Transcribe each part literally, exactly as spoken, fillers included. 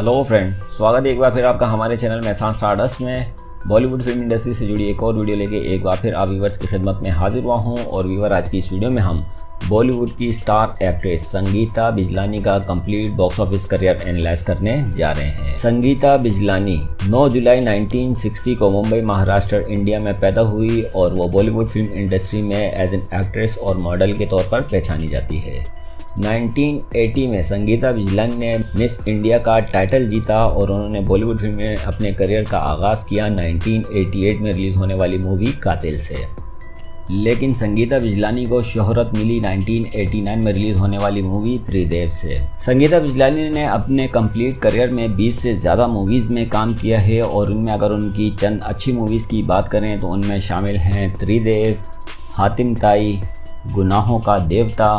Hello friend, स्वागत है एक बार फिर आपका हमारे चैनल मेहसान स्टारडस्ट में। बॉलीवुड फिल्म इंडस्ट्री से जुड़ी एक और वीडियो लेके एक बार फिर आप व्यूअर्स की खिदमत में हाजिर हुआ हूं। और व्यूअर, आज की इस वीडियो में हम बॉलीवुड की स्टार एक्ट्रेस संगीता बिजलानी का complete box office career analyse करने जा रहे हैं। संगीता बिजलानी नौ जुलाई उन्नीस सौ साठ को मुंबई, महाराष्ट्र, इंडिया में पैदा हुई और वो बॉलीवुड फिल्म इंडस्ट्री में एज एन एक्ट्रेस और मॉडल के तौर पर पहचानी जाती है। उन्नीस सौ अस्सी में संगीता बिजलानी ने मिस इंडिया का टाइटल जीता और उन्होंने बॉलीवुड फिल्म में अपने करियर का आगाज़ किया उन्नीस सौ अठासी में रिलीज़ होने वाली मूवी कातिल से। लेकिन संगीता बिजलानी को शोहरत मिली उन्नीस सौ नवासी में रिलीज़ होने वाली मूवी त्रिदेव से। संगीता बिजलानी ने अपने कंप्लीट करियर में बीस से ज़्यादा मूवीज़ में काम किया है और उनमें अगर उनकी चंद अच्छी मूवीज़ की बात करें तो उनमें शामिल हैं त्रिदेव, हातिम ताई, गुनाहों का देवता,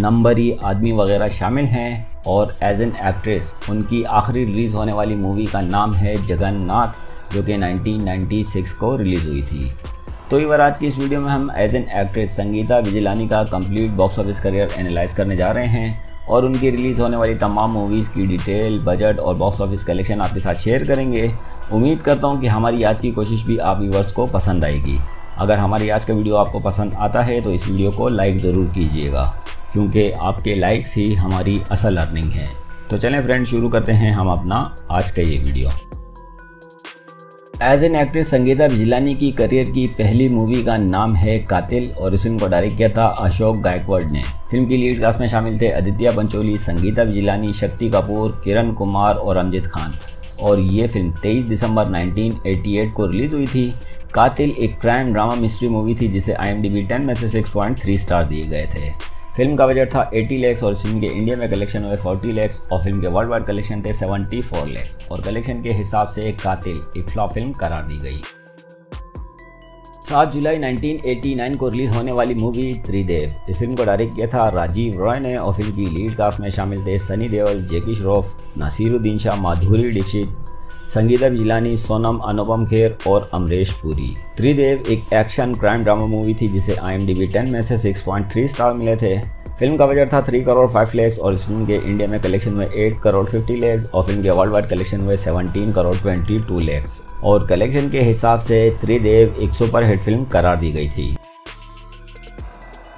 नंबरी आदमी वगैरह शामिल हैं। और एज एन एक्ट्रेस उनकी आखिरी रिलीज़ होने वाली मूवी का नाम है जगन्नाथ, जो कि उन्नीस सौ छियानवे को रिलीज़ हुई थी। तो इस बार आज की इस वीडियो में हम as an actress Sangeeta Bijlani का complete box office career analyse करने जा रहे हैं और उनकी रिलीज़ होने वाली तमाम मूवीज़ की डिटेल, बजट और बॉक्स ऑफिस कलेक्शन आपके साथ शेयर करेंगे। उम्मीद करता हूँ कि हमारी आज की कोशिश भी आप व्यूअर्स को पसंद आएगी। अगर हमारी आज का वीडियो आपको पसंद आता है तो इस वीडियो को लाइक ज़रूर कीजिएगा, क्योंकि आपके लाइक्स ही हमारी असल अर्निंग है। तो चलें फ्रेंड, शुरू करते हैं हम अपना आज का ये video. As an actress Sangeeta Bijlani की करियर की पहली मूवी का नाम है कातिल और इस फिल्म को डायरेक्ट किया था अशोक गायकवाड़ ने। फिल्म की लीड कास्ट में शामिल थे आदित्य पंचोली, संगीता बिजलानी, शक्ति कपूर, किरण कुमार और अमजद खान। और ये फिल्म तेईस दिसंबर उन्नीस सौ अठासी को रिलीज़ हुई थी। कातिल एक क्राइम ड्रामा मिस्ट्री मूवी थी जिसे आई एम डी बी दस में से छह पॉइंट तीन स्टार दिए गए थे। फिल्म का बजट था अस्सी लाख और फिल्म के इंडिया में कलेक्शन हुए चालीस लाख और फिल्म के वर्ल्ड वाइड कलेक्शन थे चौहत्तर लाख और कलेक्शन के हिसाब से कातिल एक फ्लॉप फिल्म करार दी गई। सात जुलाई उन्नीस सौ नवासी को रिलीज होने वाली मूवी त्रिदेव, इस फिल्म को डायरेक्ट किया था राजीव रॉय ने और फिल्म की लीड कास्ट में शामिल थे सनी देओल, जैकी श्रॉफ, नासिरुद्दीन शाह, माधुरी दीक्षित, संगीता बिजलानी, सोनम, अनुपम खेर और अमरीश पुरी। त्रिदेव एक एक्शन क्राइम ड्रामा मूवी थी जिसे आई एम डी बी दस में से छह पॉइंट तीन स्टार मिले थे। फिल्म का बजट था तीन करोड़ पाँच लाख और इस फिल्म के इंडिया में कलेक्शन हुए आठ करोड़ पचास लाख और फिल्म के वर्ल्ड वाइड कलेक्शन हुए सत्रह करोड़ बाईस लाख और कलेक्शन के हिसाब से त्रिदेव एक सुपरहिट फिल्म करार दी गई थी।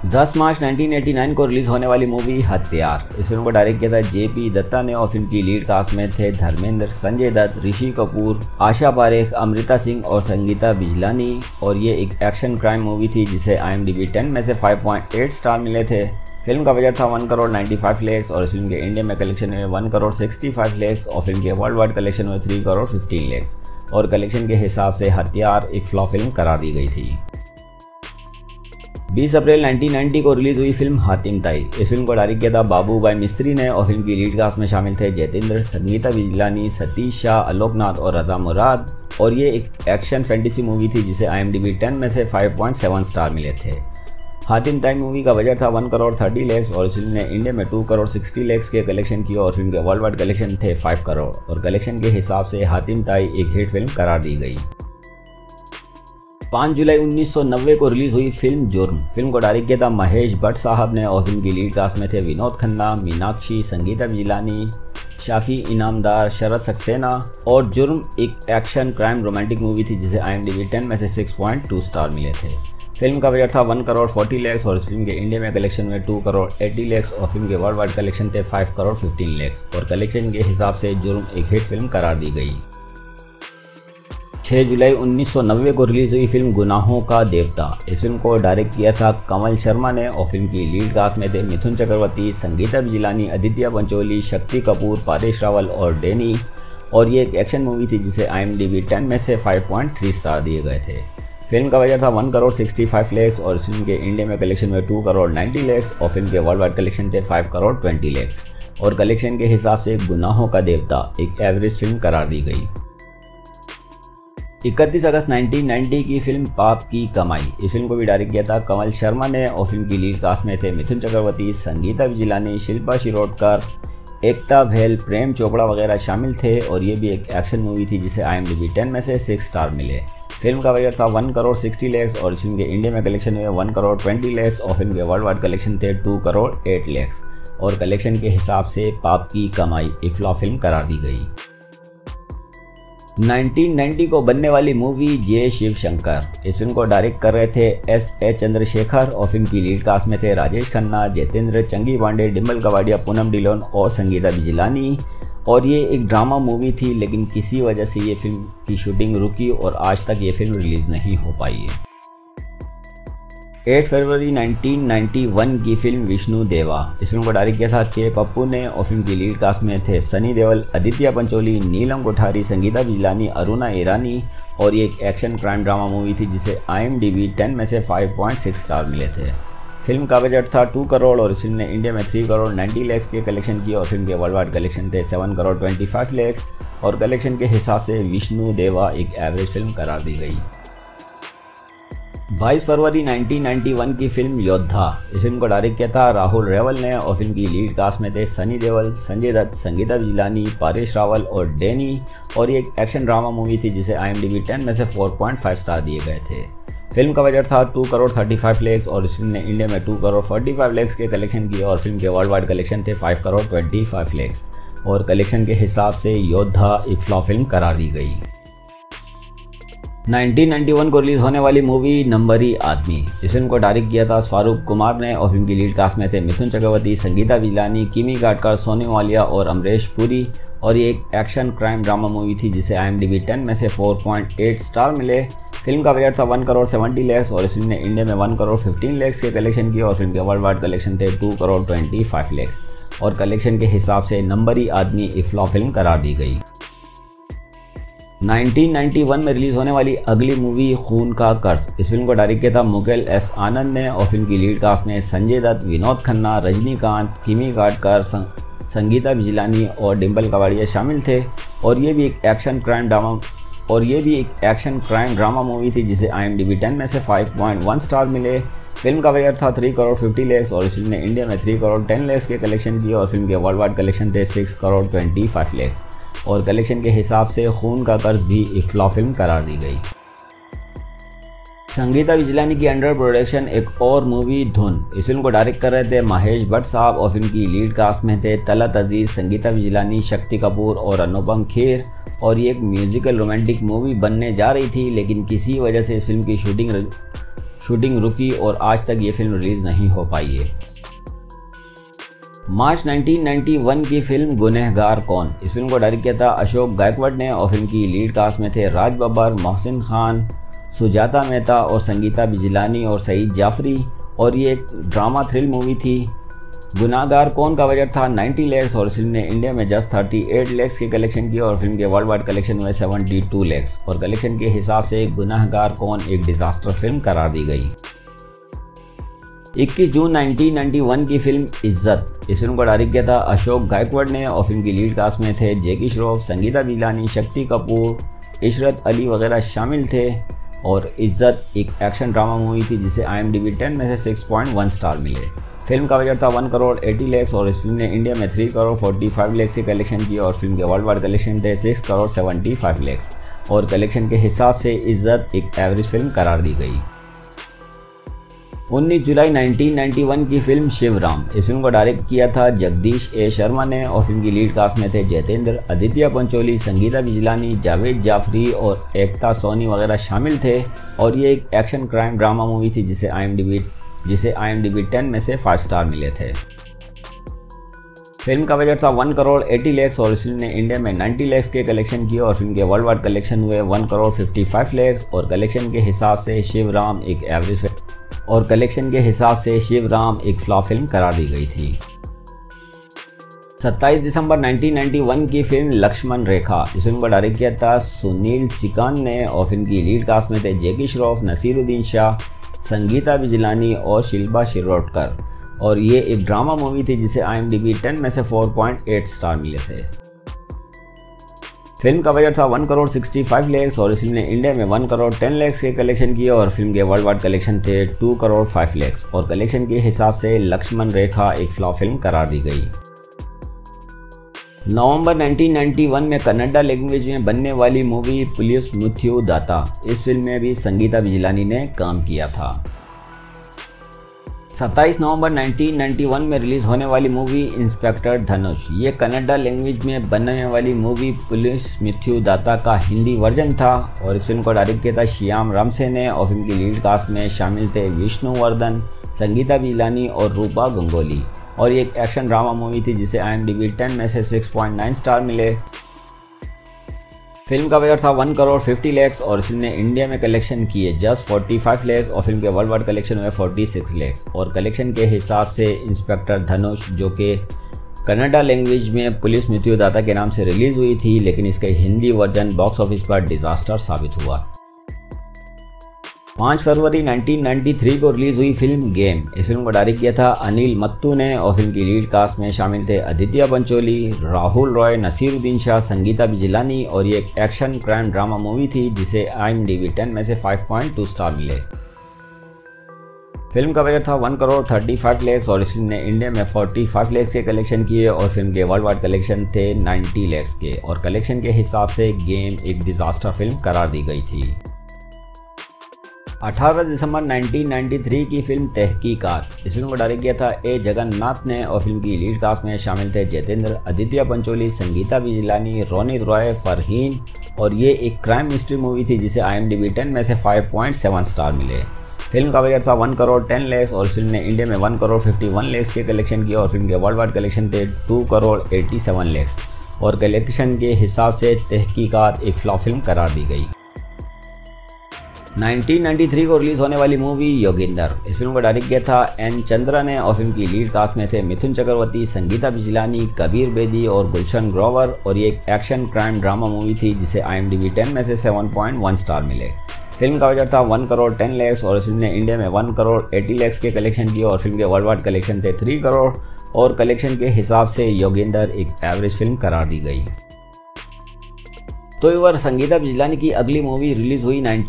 दस मार्च उन्नीस सौ नवासी को रिलीज़ होने वाली मूवी हत्यार, इस फिल्म को डायरेक्ट किया था जे पी दत्ता ने और फिल्म की लीड कास्ट में थे धर्मेंद्र, संजय दत्त, ऋषि कपूर, आशा पारेख, अमृता सिंह और संगीता बिजलानी। और ये एक एक्शन क्राइम मूवी थी जिसे आई एम डी बी दस में से पाँच पॉइंट आठ स्टार मिले थे। फिल्म का बजट था एक करोड़ पचानवे लाख और इस फिल्म के इंडिया में कलेक्शन हुए एक करोड़ पैंसठ लाख और फिल्म के वर्ल्ड वाइड कलेक्शन हुए तीन करोड़ पंद्रह लाख और कलेक्शन के हिसाब से हत्यार एक फ्लॉप फिल्म करार दी गई थी। बीस अप्रैल उन्नीस सौ नब्बे को रिलीज़ हुई फिल्म हातिम ताई, इस फिल्म को डायरेक्ट किया था बाबू भाई मिस्त्री ने और फिल्म की लीड कास्ट में शामिल थे जतेंद्र, संगीता बिजलानी, सतीश शाह, आलोकनाथ और रजा मुराद। और ये एक एक्शन फैंटेसी मूवी थी जिसे आई एम डी बी दस में से पाँच पॉइंट सात स्टार मिले थे। हातिम ताई मूवी का बजट था एक करोड़ तीस लाख और इस फिल्म ने इंडिया में दो करोड़ साठ लाख के कलेक्शन किया और फिल्म के वर्ल्ड वाइड कलेक्शन थे पाँच करोड़ और कलेक्शन के हिसाब से हातिम ताई एक हिट फिल्म करार दी गई। पाँच जुलाई उन्नीस सौ नब्बे को रिलीज़ हुई फिल्म जुर्म, फिल्म को डायरेक्ट किया था महेश भट्ट साहब ने और फिल्म की लीड कास्ट में थे विनोद खन्ना, मीनाक्षी, संगीता बिजलानी, शाफी इनामदार, शरद सक्सेना। और जुर्म एक एक्शन क्राइम रोमांटिक मूवी थी जिसे आई एम डी बी दस में से छह पॉइंट दो स्टार मिले थे। फिल्म का बजट था एक करोड़ चालीस लाख और इस फिल्म के इंडिया में कलेक्शन में दो करोड़ अस्सी लाख और फिल्म के वर्ल्ड वाइड कलेक्शन थे पाँच करोड़ पंद्रह लाख और कलेक्शन के हिसाब से जुर्म एक हिट फिल्म करार दी गई। छह जुलाई उन्नीस सौ नब्बे को रिलीज़ हुई फिल्म गुनाहों का देवता, इस फिल्म को डायरेक्ट किया था कमल शर्मा ने और फिल्म की लीड कास्ट में थे मिथुन चक्रवर्ती, संगीता बिजलानी, आदित्य पंचोली, शक्ति कपूर, पारेश रावल और डेनी। और ये एक एक्शन मूवी थी जिसे आई एम डी बी दस में से पाँच पॉइंट तीन स्टार दिए गए थे। फिल्म का बजट था एक करोड़ पैंसठ लाख और इस फिल्म के इंडिया में कलेक्शन में दो करोड़ नब्बे लाख और फिल्म के वर्ल्ड वाइड कलेक्शन थे पाँच करोड़ बीस लाख और कलेक्शन के हिसाब से गुनाहों का देवता एक एवरेज फिल्म करार दी गई। इकतीस अगस्त उन्नीस सौ नब्बे की फिल्म पाप की कमाई, इस फिल्म को भी डायरेक्ट किया था कमल शर्मा ने और फिल्म की लीड कास्ट में थे मिथुन चक्रवर्ती, संगीता बिजलानी, शिल्पा शिरोडकर, एकता भेल, प्रेम चोपड़ा वगैरह शामिल थे। और ये भी एक एक्शन मूवी थी जिसे आई एम डी बी दस में से छह स्टार मिले। फिल्म का बजट था एक करोड़ साठ लाख और इस फिल्म के इंडिया में कलेक्शन हुए एक करोड़ बीस लाख और फिल्म के वर्ल्ड वाइड कलेक्शन थे दो करोड़ आठ लाख और कलेक्शन के हिसाब से पाप की कमाई एक फ्लॉप फिल्म करार दी गई। उन्नीस सौ नब्बे को बनने वाली मूवी जय शिव शंकर, इस फिल्म को डायरेक्ट कर रहे थे एस ए चंद्रशेखर और फिल्म की लीड कास्ट में थे राजेश खन्ना, जतेंद्र, चंगी पांडे, डिम्बल कवाडिया, पूनम डिलोन और संगीता बिजलानी। और ये एक ड्रामा मूवी थी, लेकिन किसी वजह से ये फिल्म की शूटिंग रुकी और आज तक ये फिल्म रिलीज नहीं हो पाई है। आठ फरवरी उन्नीस सौ इक्यानवे की फिल्म विष्णु-देवा, इस फिल्म को डायरेक्ट किया था के पप्पू ने और फिल्म की लीड कास्ट में थे सनी देओल, आदित्य पंचोली, नीलम कोठारी, संगीता बिजलानी, अरुणा ईरानी। और ये एक एक्शन क्राइम ड्रामा मूवी थी जिसे आई एम डी बी दस में से पाँच पॉइंट छह स्टार मिले थे। फिल्म का बजट था दो करोड़ और इस फिल्म ने इंडिया में तीन करोड़ नब्बे लाख के कलेक्शन किए और फिल्म के वर्ल्ड वाइड कलेक्शन थे सात करोड़ पच्चीस लाख और कलेक्शन के हिसाब से विष्णु-देवा एक एवरेज फिल्म करार दी गई। बाईस फरवरी उन्नीस सौ इक्यानवे की फिल्म योद्धा, इस फिल्म को डायरेक्ट किया था राहुल रेवल ने और फिल्म की लीड कास्ट में थे सनी देओल, संजय दत्त, संगीता बिजलानी, पारेश रावल और डैनी। और ये एक एक्शन ड्रामा मूवी थी जिसे आई एम डी बी दस में से चार पॉइंट पाँच स्टार दिए गए थे। फिल्म का बजट था दो करोड़ पैंतीस लाख और इस फिल्म ने इंडिया में दो करोड़ पैंतालीस लाख के कलेक्शन किए और फिल्म के वर्ल्ड वाइड कलेक्शन थे पाँच करोड़ पच्चीस लाख और कलेक्शन के हिसाब से योद्धा एक फ्लॉप फिल्म करार दी गई। उन्नीस सौ इक्यानवे को रिलीज होने वाली मूवी नंबरी आदमी, इस फिल्म को डायरेक्ट किया था फारूक कुमार ने और फिल्म की लीड कास्ट में थे मिथुन चक्रवर्ती, संगीता बिजलानी, किमी गाडकर, सोनी मालिया और अमरीश पुरी। और ये एक एक्शन क्राइम ड्रामा मूवी थी जिसे आई एम डी बी दस में से चार पॉइंट आठ स्टार मिले। फिल्म का बजट था एक करोड़ सत्तर लाख और इस फिल्म ने इंडिया में एक करोड़ पंद्रह लाख के कलेक्शन किए और फिल्म के वर्ल्ड वाइड कलेक्शन थे दो करोड़ पच्चीस लाख और कलेक्शन के हिसाब से नंबरी आदमी एक फ्लॉप फिल्म करार दी गई। उन्नीस सौ इक्यानवे में रिलीज होने वाली अगली मूवी खून का कर्ज, इस फिल्म को डायरेक्ट किया था मुकेल एस आनंद ने और फिल्म की लीड कास्ट में संजय दत्त, विनोद खन्ना, रजनीकांत, किमी गाडकर, सं, संगीता बिजलानी और डिम्बल कवाड़िया शामिल थे। और ये भी एक एक्शन क्राइम ड्रामा और ये भी एक एक्शन क्राइम ड्रामा मूवी थी जिसे आई एम डी बी दस में से पाँच पॉइंट एक स्टार मिले। फिल्म का बजट था तीन करोड़ पचास लाख और इस फिल्म ने इंडिया में तीन करोड़ दस लाख के कलेक्शन किए और फिल्म के वर्ल्ड वाइड कलेक्शन थे छह करोड़ पच्चीस लाख और कलेक्शन के हिसाब से खून का कर्ज भी एक फ्लॉप फिल्म करार दी गई। संगीता बिजलानी की अंडर प्रोडक्शन एक और मूवी धुन, इस फिल्म को डायरेक्ट कर रहे थे महेश भट्ट साहब और फिल्म की लीड कास्ट में थे तलत अजीज, संगीता बिजलानी, शक्ति कपूर और अनुपम खेर। और ये एक म्यूजिकल रोमांटिक मूवी बनने जा रही थी, लेकिन किसी वजह से इस फिल्म की शूटिंग शूटिंग रुकी और आज तक ये फिल्म रिलीज नहीं हो पाई है। मार्च उन्नीस सौ इक्यानवे की फिल्म गुनहगार कौन, इस फिल्म को डायरेक्ट किया था अशोक गायकवाड ने और फिल्म की लीड कास्ट में थे राज बब्बर, मोहसिन खान, सुजाता मेहता और संगीता बिजलानी और सईद जाफरी। और ये एक ड्रामा थ्रिल मूवी थी। गुनहगार कौन का बजट था नब्बे लाख और फिल्म ने इंडिया में जस्ट अड़तीस लाख के कलेक्शन किए और फिल्म के वर्ल्ड वाइड कलेक्शन में बहत्तर लाख और कलेक्शन के हिसाब से गुनहगार कौन एक डिजास्टर फिल्म करार दी गई। इक्कीस जून उन्नीस सौ इक्यानवे की फिल्म इज्जत, इस फिल्म को डायरेक्ट किया था अशोक गायकवाड ने और फिल्म की लीड कास्ट में थे जैकी श्रॉफ, संगीता बिजलानी, शक्ति कपूर, इशरत अली वगैरह शामिल थे। और इज्जत एक एक्शन ड्रामा मूवी थी जिसे आई एम डी बी दस में से छह पॉइंट एक स्टार मिले। फिल्म का बजट था एक करोड़ अस्सी लाख और इस फिल्म ने इंडिया में तीन करोड़ पैंतालीस लाख से कलेक्शन किया और फिल्म के वर्ल्ड वाइड कलेक्शन थे छह करोड़ पचहत्तर लाख और कलेक्शन के हिसाब से इज्जत एक एवरेज फिल्म करार दी गई। उन्नीस जुलाई उन्नीस सौ इक्यानवे की फिल्म शिव राम, इस फिल्म को डायरेक्ट किया था जगदीश ए शर्मा ने और फिल्म की लीड कास्ट में थे जतेंद्र, आदित्य पंचोली, संगीता बिजलानी, जावेद जाफरी और एकता सोनी वगैरह शामिल थे। और ये एक एक्शन क्राइम ड्रामा मूवी थी जिसे आई एम डी बी जिसे आई एम डी बी दस में से पाँच स्टार मिले थे। फिल्म का बजट था एक करोड़ अस्सी लाख और इस फिल्म ने इंडिया में नब्बे लाख के कलेक्शन किए और फिल्म के वर्ल्ड वाइड कलेक्शन हुए एक करोड़ पचपन लाख और कलेक्शन के हिसाब से शिव राम एक एवरेज और कलेक्शन के हिसाब से शिव राम एक फ्लॉप फिल्म करार दी गई थी। सत्ताईस दिसंबर उन्नीस सौ इक्यानवे की फिल्म लक्ष्मण रेखा, इस फिल्म को डायरेक्ट किया था सुनील सिकान ने और फिल्म की लीड कास्ट में थे जैकी श्रॉफ, नसीरुद्दीन शाह, संगीता बिजलानी और शिल्पा शिरोडकर। और ये एक ड्रामा मूवी थी जिसे आई एम डी बी दस में से चार पॉइंट आठ स्टार मिले थे। फिल्म का बजट था एक करोड़ पैंसठ लाख और इस फिल्म ने इंडिया में एक करोड़ दस लाख के कलेक्शन किए और फिल्म के वर्ल्ड वाइड कलेक्शन थे दो करोड़ पाँच लाख और कलेक्शन के हिसाब से लक्ष्मण रेखा एक फ्लॉप फिल्म करार दी गई। नवंबर उन्नीस सौ इक्यानवे में कन्नड़ा लैंग्वेज में बनने वाली मूवी पुलिस मृत्युदाता, इस फिल्म में भी संगीता बिजलानी ने काम किया था। सत्ताईस नवंबर उन्नीस सौ इक्यानवे में रिलीज़ होने वाली मूवी इंस्पेक्टर धनुष, ये कन्नड़ा लैंग्वेज में बनने वाली मूवी पुलिस मृत्युदाता का हिंदी वर्जन था और इस फिल्म को डायरेक्ट किया था श्याम रामसे ने और फिल्म की लीड कास्ट में शामिल थे विष्णुवर्धन, संगीता बिजलानी और रूपा गंगोली। और ये एक एक्शन ड्रामा मूवी थी जिसे I M D B ten में से सिक्स पॉइंट नाइन स्टार मिले। फिल्म का बजट था एक करोड़ पचास लाख और फिल्म ने इंडिया में कलेक्शन किए जस्ट पैंतालीस लाख और फिल्म के वर्ल्ड वाइड कलेक्शन हुए छियालीस लाख। और कलेक्शन के हिसाब से इंस्पेक्टर धनुष जो कि कन्नड़ा लैंग्वेज में पुलिस मृत्युदाता के नाम से रिलीज़ हुई थी, लेकिन इसका हिंदी वर्जन बॉक्स ऑफिस पर डिजास्टर साबित हुआ। पाँच फरवरी उन्नीस सौ तिरानवे को रिलीज़ हुई फिल्म गेम, इस फिल्म को डायरेक्ट किया था अनिल मत्तू ने और फिल्म की लीड कास्ट में शामिल थे आदित्य पंचोली, राहुल रॉय, नसीरुद्दीन शाह, संगीता बिजलानी और ये एक एक्शन क्राइम ड्रामा मूवी थी जिसे I M D B ten में से फाइव पॉइंट टू स्टार मिले। फिल्म का बजट था एक करोड़ पैंतीस लाख और इस फिल्म ने इंडिया में पैंतालीस लाख के कलेक्शन किए और फिल्म के वर्ल्ड वाइड कलेक्शन थे नब्बे लाख के और कलेक्शन के हिसाब से गेम एक डिजास्टर फिल्म करार दी गई थी। अठारह दिसंबर उन्नीस सौ तिरानवे की फिल्म तहकीकात, इस फिल्म को डायरेक्ट किया था ए जगन्नाथ ने और फिल्म की लीड कास्ट में शामिल थे जितेंद्र, आदित्य पंचोली, संगीता बिजलानी, रोनित रॉय, फरहीन और ये एक क्राइम मिस्ट्री मूवी थी जिसे I M D B ten में से फाइव पॉइंट सेवन स्टार मिले। फिल्म का बजट था एक करोड़ दस लाख और फिल्म ने इंडिया में एक करोड़ इक्यावन लाख के कलेक्शन किया और फिल्म के वर्ल्ड वाइड कलेक्शन थे दो करोड़ सत्तासी लाख और कलेक्शन के हिसाब से तहकीकात एक फ्लॉप फिल्म करार दी गई। उन्नीस सौ तिरानवे को रिलीज़ होने वाली मूवी योगिंदर, इस फिल्म को डायरेक्ट किया था एन चंद्रा ने और फिल्म की लीड कास्ट में थे मिथुन चक्रवर्ती, संगीता बिजलानी, कबीर बेदी और गुलशन ग्रोवर और ये एक एक्शन क्राइम ड्रामा मूवी थी जिसे I M D B ten में से सेवन पॉइंट वन स्टार मिले। फिल्म का बजट था एक करोड़ दस लाख और फिल्म ने इंडिया में एक करोड़ अस्सी लाख के कलेक्शन किए और फिल्म के वर्ल्ड वाइड कलेक्शन थे तीन करोड़ और कलेक्शन के हिसाब से योगिंदर एक एवरेज फिल्म करार दी गई। तो इवर संगीता बिजलानी की अगली मूवी रिलीज़ हुई उन्नीस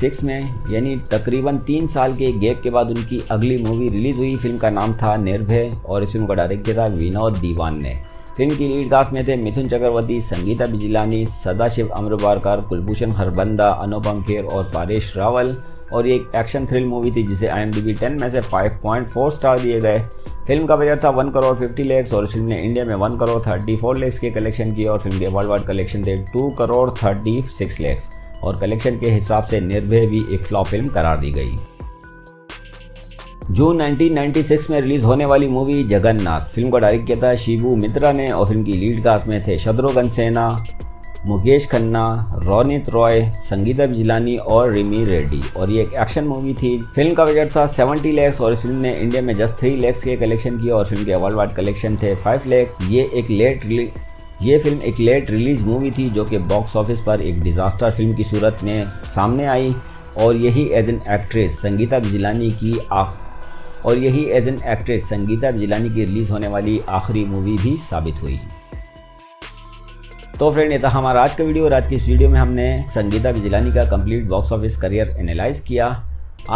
सौ छियानवे में, यानी तकरीबन तीन साल के गैप के बाद उनकी अगली मूवी रिलीज़ हुई। फिल्म का नाम था निर्भय और इस फिल्म को डायरेक्ट किया था विनोद दीवान ने। फिल्म की लीड कास्ट में थे मिथुन चक्रवर्ती, संगीता बिजलानी, सदाशिव अम्रवारकर, कुलभूषण हरबंदा, अनुपम खेर और परेश रावल और ये एक एक्शन थ्रिल मूवी थी जिसे I M D B ten में से फाइव पॉइंट फोर स्टार दिए गए। फिल्म का बजट था एक करोड़ पचास लाख और फिल्म ने इंडिया में एक करोड़ चौंतीस लाख के कलेक्शन किए और फिल्म के वर्ल्ड वाइड कलेक्शन थे दो करोड़ छत्तीस लाख और कलेक्शन के हिसाब से निर्भय भी एक फ्लॉप फिल्म करार दी गई। जून उन्नीस सौ छियानवे में रिलीज़ होने वाली मूवी जगन्नाथ, फिल्म को डायरेक्ट किया था शिबू मित्रा ने और फिल्म की लीड कास्ट में थे शत्रुघ्न सिन्हा, मुकेश खन्ना, रोनित रॉय, संगीता बिजलानी और रिमी रेड्डी और ये एक एक्शन मूवी थी। फिल्म का बजट था सत्तर लाख और इस फिल्म ने इंडिया में जस्ट तीन लाख के कलेक्शन किया और फिल्म के वर्ल्ड वाइड कलेक्शन थे पाँच लाख। ये एक लेट रिली ये फिल्म एक लेट रिलीज़ मूवी थी जो कि बॉक्स ऑफिस पर एक डिजास्टर फिल्म की सूरत में सामने आई और यही as an actress Sangeeta Bijlani की आख और यही as an actress Sangeeta Bijlani की रिलीज़ होने वाली आखिरी मूवी भी साबित हुई। तो फ्रेंड, ये था हमारा आज का वीडियो और आज की इस वीडियो में हमने संगीता बिजलानी का complete box office career analyse किया।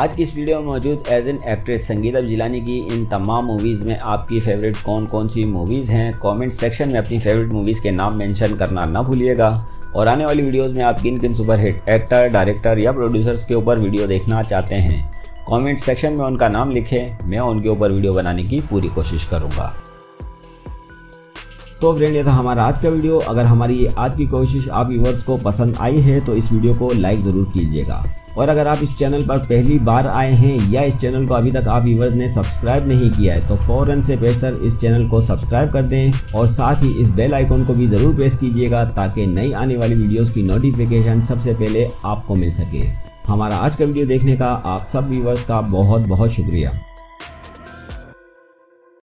आज की इस वीडियो में मौजूद as an actress Sangeeta Bijlani की इन तमाम मूवीज़ में आपकी फेवरेट कौन कौन सी मूवीज़ हैं, कमेंट सेक्शन में अपनी फेवरेट मूवीज़ के नाम मेंशन करना ना भूलिएगा। और आने वाली वीडियोज़ में आप किन किन सुपरहिट एक्टर, डायरेक्टर या प्रोड्यूसर्स के ऊपर वीडियो देखना चाहते हैं, कॉमेंट सेक्शन में उनका नाम लिखें, मैं उनके ऊपर वीडियो बनाने की पूरी कोशिश करूँगा। तो फ्रेंड, ये था हमारा आज का वीडियो। अगर हमारी ये आज की कोशिश आप व्यूअर्स को पसंद आई है तो इस वीडियो को लाइक ज़रूर कीजिएगा और अगर आप इस चैनल पर पहली बार आए हैं या इस चैनल को अभी तक आप व्यूअर्स ने सब्सक्राइब नहीं किया है तो फ़ौरन से बेहतर इस चैनल को सब्सक्राइब कर दें और साथ ही इस बेल आइकॉन को भी ज़रूर प्रेस कीजिएगा ताकि नई आने वाली वीडियोज़ की नोटिफिकेशन सबसे पहले आपको मिल सके। हमारा आज का वीडियो देखने का आप सब व्यूअर्स का बहुत बहुत शुक्रिया।